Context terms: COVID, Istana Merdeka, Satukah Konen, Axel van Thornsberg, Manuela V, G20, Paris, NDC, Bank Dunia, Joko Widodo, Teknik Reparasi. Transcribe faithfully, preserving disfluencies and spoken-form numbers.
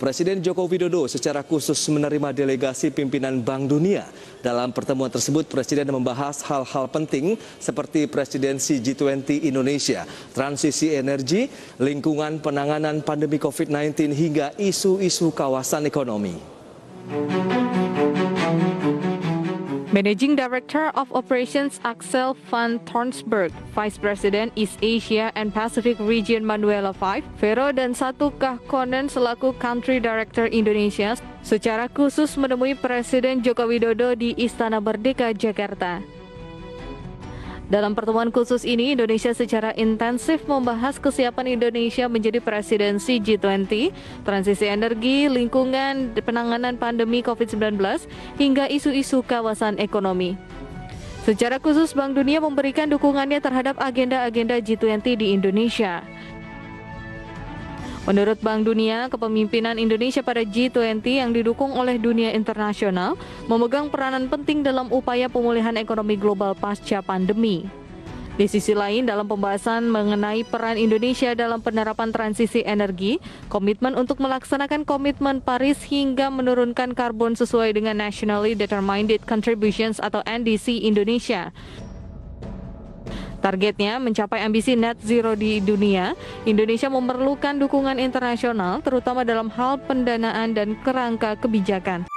Presiden Joko Widodo secara khusus menerima delegasi pimpinan Bank Dunia. Dalam pertemuan tersebut, Presiden membahas hal-hal penting seperti presidensi G dua puluh Indonesia, transisi energi, lingkungan penanganan pandemi COVID sembilan belas, hingga isu-isu kawasan ekonomi. Managing Director of Operations Axel van Thornsberg, Vice President East Asia and Pacific Region Manuela V, Vero dan Satukah Konen selaku Country Director Indonesia secara khusus menemui Presiden Joko Widodo di Istana Merdeka, Jakarta. Dalam pertemuan khusus ini, Indonesia secara intensif membahas kesiapan Indonesia menjadi presidensi G dua puluh, transisi energi, lingkungan, penanganan pandemi COVID sembilan belas, hingga isu-isu kawasan ekonomi. Secara khusus, Bank Dunia memberikan dukungannya terhadap agenda-agenda G dua puluh di Indonesia. Menurut Bank Dunia, kepemimpinan Indonesia pada G dua puluh yang didukung oleh dunia internasional memegang peranan penting dalam upaya pemulihan ekonomi global pasca pandemi. Di sisi lain, dalam pembahasan mengenai peran Indonesia dalam penerapan transisi energi, komitmen untuk melaksanakan komitmen Paris hingga menurunkan karbon sesuai dengan Nationally Determined Contributions atau N D C Indonesia. Targetnya mencapai ambisi net zero di dunia, Indonesia memerlukan dukungan internasional terutama dalam hal pendanaan dan kerangka kebijakan.